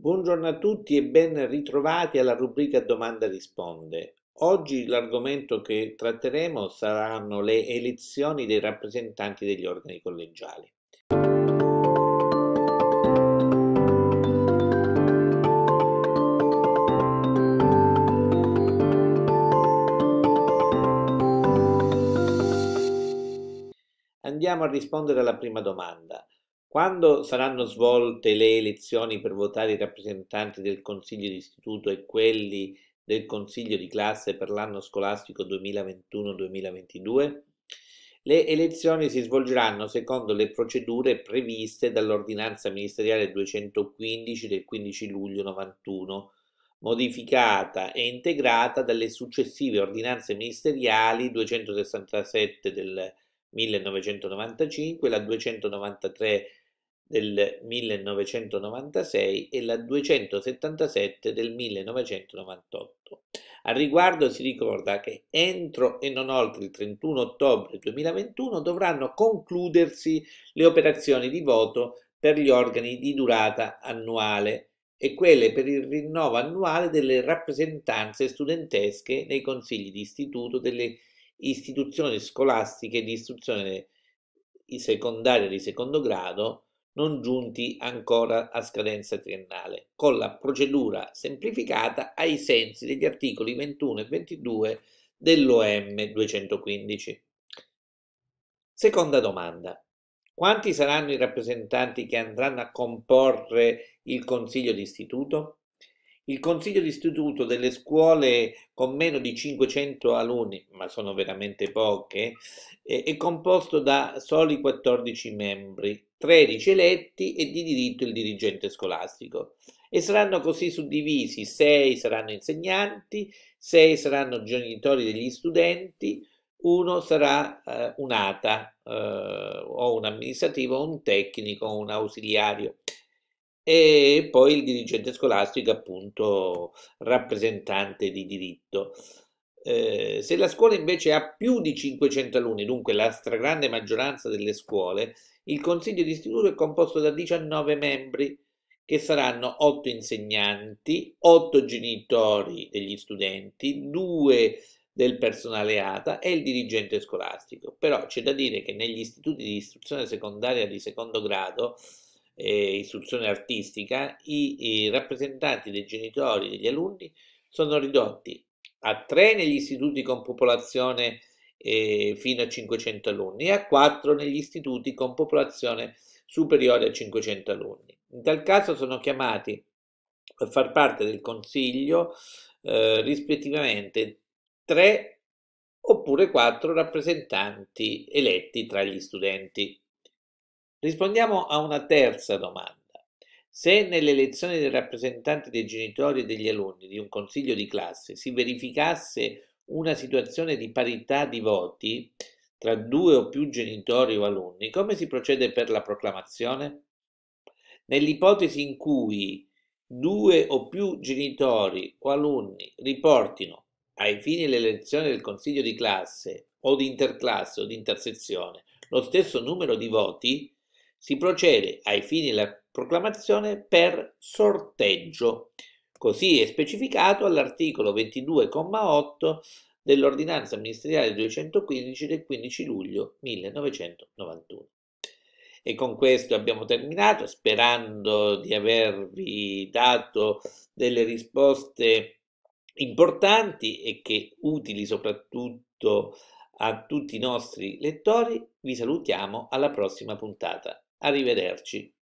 Buongiorno a tutti e ben ritrovati alla rubrica Domanda risponde. Oggi l'argomento che tratteremo saranno le elezioni dei rappresentanti degli organi collegiali. Andiamo a rispondere alla prima domanda. Quando saranno svolte le elezioni per votare i rappresentanti del Consiglio di Istituto e quelli del Consiglio di classe per l'anno scolastico 2021-2022? Le elezioni si svolgeranno secondo le procedure previste dall'ordinanza ministeriale 215 del 15 luglio 91, modificata e integrata dalle successive ordinanze ministeriali 267 del 1995, la 293 del 1996 e la 277 del 1998. Al riguardo si ricorda che entro e non oltre il 31 ottobre 2021 dovranno concludersi le operazioni di voto per gli organi di durata annuale e quelle per il rinnovo annuale delle rappresentanze studentesche nei consigli di istituto delle istituzioni scolastiche di istruzione secondaria di secondo grado non giunti ancora a scadenza triennale, con la procedura semplificata ai sensi degli articoli 21 e 22 dell'OM 215. Seconda domanda. Quanti saranno i rappresentanti che andranno a comporre il Consiglio di Istituto? Il Consiglio di Istituto delle scuole con meno di 500 alunni, ma sono veramente poche, è composto da soli 14 membri, 13 eletti e di diritto il dirigente scolastico. E saranno così suddivisi: 6 saranno insegnanti, 6 saranno genitori degli studenti, 1 sarà un'ATA o un amministrativo, un tecnico, un ausiliario. E poi il dirigente scolastico, appunto, rappresentante di diritto. Se la scuola invece ha più di 500 alunni, dunque la stragrande maggioranza delle scuole, il Consiglio di Istituto è composto da 19 membri, che saranno 8 insegnanti, 8 genitori degli studenti, 2 del personale ATA e il dirigente scolastico. Però c'è da dire che negli istituti di istruzione secondaria di secondo grado e istruzione artistica, i rappresentanti dei genitori degli alunni sono ridotti a 3 negli istituti con popolazione fino a 500 alunni e a 4 negli istituti con popolazione superiore a 500 alunni. In tal caso sono chiamati a far parte del Consiglio rispettivamente 3 oppure 4 rappresentanti eletti tra gli studenti. Rispondiamo a una terza domanda. Se nelle elezioni dei rappresentanti dei genitori e degli alunni di un consiglio di classe si verificasse una situazione di parità di voti tra 2 o più genitori o alunni, come si procede per la proclamazione? Nell'ipotesi in cui 2 o più genitori o alunni riportino, ai fini dell'elezione del consiglio di classe o di interclasse o di intersezione, lo stesso numero di voti, si procede ai fini della proclamazione per sorteggio. Così è specificato all'articolo 22,8 dell'ordinanza ministeriale 215 del 15 luglio 1991. E con questo abbiamo terminato, sperando di avervi dato delle risposte importanti e che utili soprattutto a tutti i nostri lettori. Vi salutiamo alla prossima puntata. Arrivederci.